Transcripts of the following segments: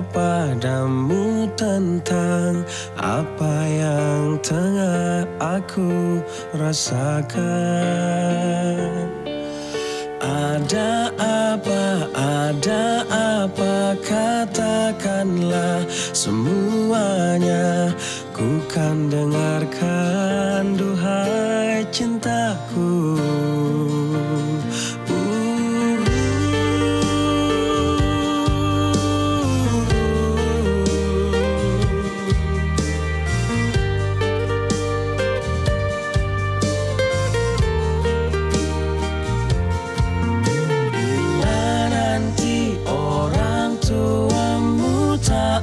kepadamu tentang apa yang tengah aku rasakan. Ada apa, katakanlah semuanya, ku kan dengarkan, duhai cintaku.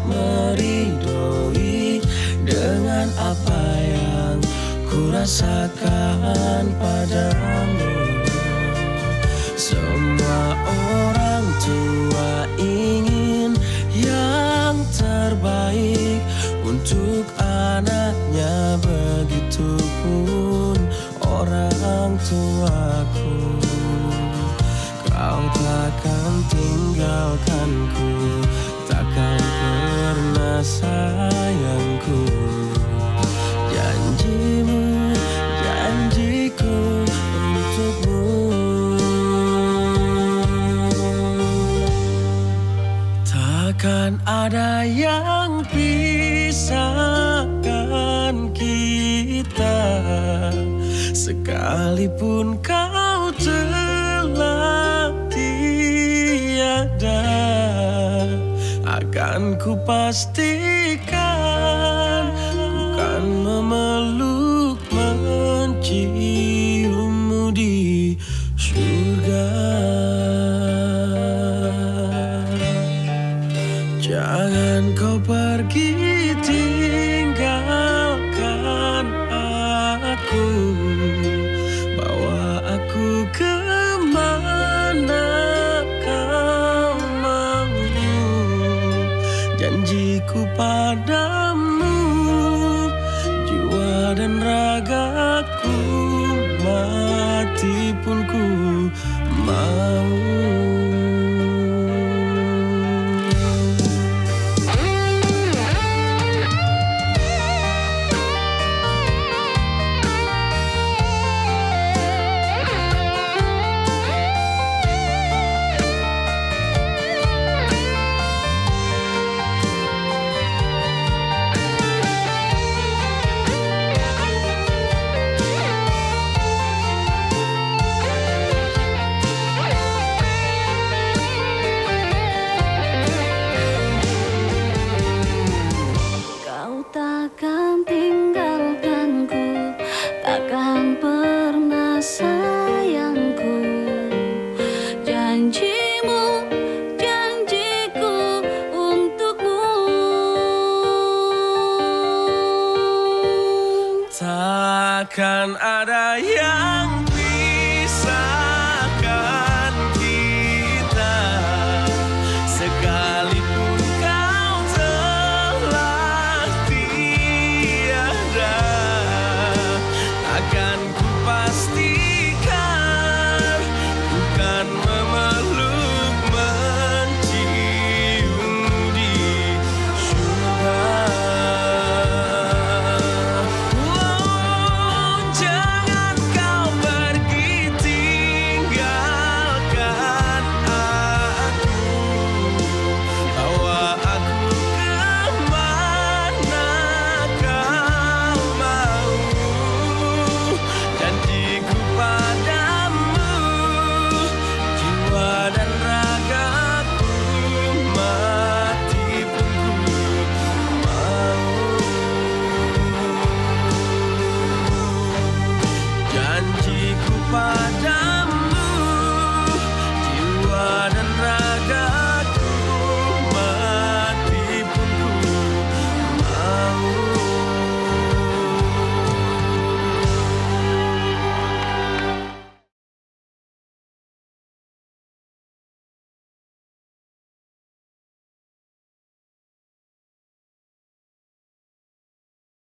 Meridoi dengan apa yang kurasakan padamu. Semua orang tua ingin yang terbaik untuk anaknya, begitupun orang tuaku. Kau takkan tinggalkanku, takkan karena sayangku. Janjimu, janjiku untukmu. Takkan ada yang pisahkan kita, sekalipun kau telah tiada. Akan ku pastikan, ku kan memeluk, menciummu di surga. Jangan kau pergi, tinggalkan aku, bawa aku kemana. Janjiku padamu, jiwa dan ragaku, mati pun ku mau. Takkan ada yang